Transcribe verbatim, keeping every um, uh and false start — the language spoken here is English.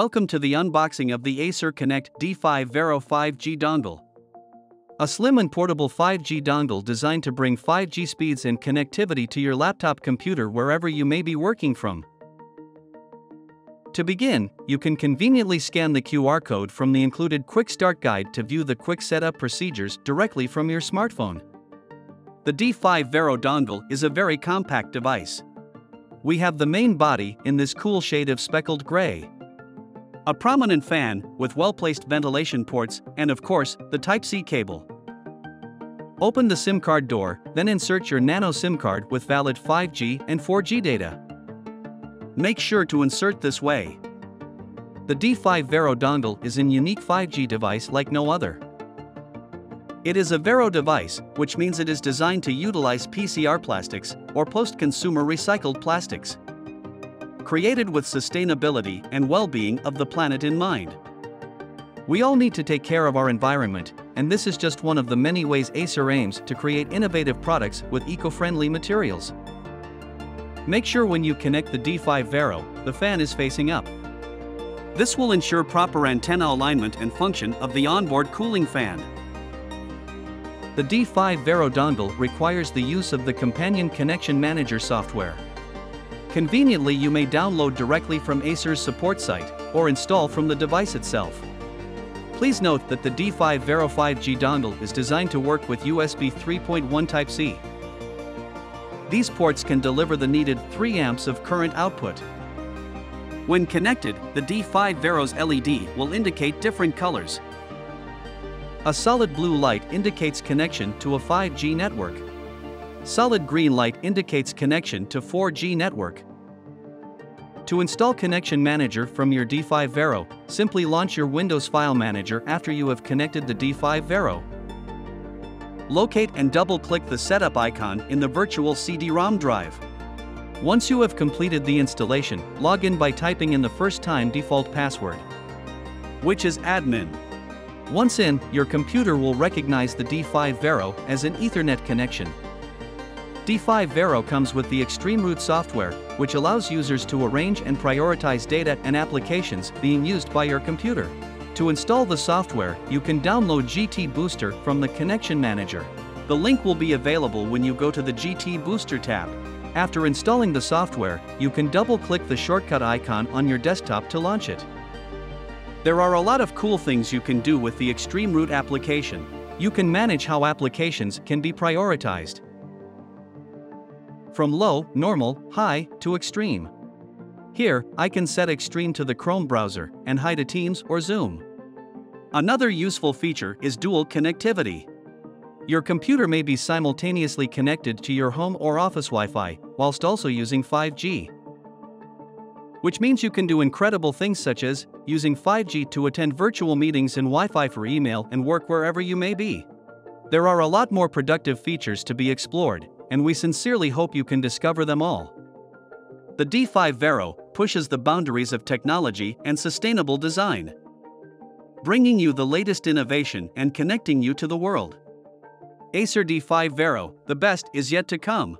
Welcome to the unboxing of the Acer Connect D five Vero five G dongle. A slim and portable five G dongle designed to bring five G speeds and connectivity to your laptop computer wherever you may be working from. To begin, you can conveniently scan the Q R code from the included Quick Start Guide to view the quick setup procedures directly from your smartphone. The D five Vero dongle is a very compact device. We have the main body in this cool shade of speckled gray. A prominent fan, with well-placed ventilation ports, and of course, the Type C cable. Open the SIM card door, then insert your nano SIM card with valid five G and four G data. Make sure to insert this way. The D five Vero dongle is an unique five G device like no other. It is a Vero device, which means it is designed to utilize P C R plastics, or post-consumer recycled plastics, created with sustainability and well-being of the planet in mind. We all need to take care of our environment, and this is just one of the many ways Acer aims to create innovative products with eco-friendly materials. Make sure when you connect the D five Vero, the fan is facing up. This will ensure proper antenna alignment and function of the onboard cooling fan. The D five Vero dongle requires the use of the companion connection manager software. Conveniently, you may download directly from Acer's support site, or install from the device itself. Please note that the D five Vero five G dongle is designed to work with U S B three point one Type C. These ports can deliver the needed three amps of current output. When connected, the D five Vero's L E D will indicate different colors. A solid blue light indicates connection to a five G network. Solid green light indicates connection to four G network. To install Connection Manager from your D five Vero, simply launch your Windows File Manager after you have connected the D five Vero. Locate and double-click the setup icon in the virtual C D ROM drive. Once you have completed the installation, log in by typing in the first-time default password, which is admin. Once in, your computer will recognize the D five Vero as an Ethernet connection. D five Vero comes with the ExtremeRoot software, which allows users to arrange and prioritize data and applications being used by your computer. To install the software, you can download G T Booster from the Connection Manager. The link will be available when you go to the G T Booster tab. After installing the software, you can double-click the shortcut icon on your desktop to launch it. There are a lot of cool things you can do with the ExtremeRoot application. You can manage how applications can be prioritized, from low, normal, high, to extreme. Here, I can set extreme to the Chrome browser and hide a Teams or Zoom. Another useful feature is dual connectivity. Your computer may be simultaneously connected to your home or office Wi-Fi, whilst also using five G. Which means you can do incredible things such as using five G to attend virtual meetings and Wi-Fi for email and work wherever you may be. There are a lot more productive features to be explored, and we sincerely hope you can discover them all. The D five Vero pushes the boundaries of technology and sustainable design, bringing you the latest innovation and connecting you to the world. Acer D five Vero, the best is yet to come.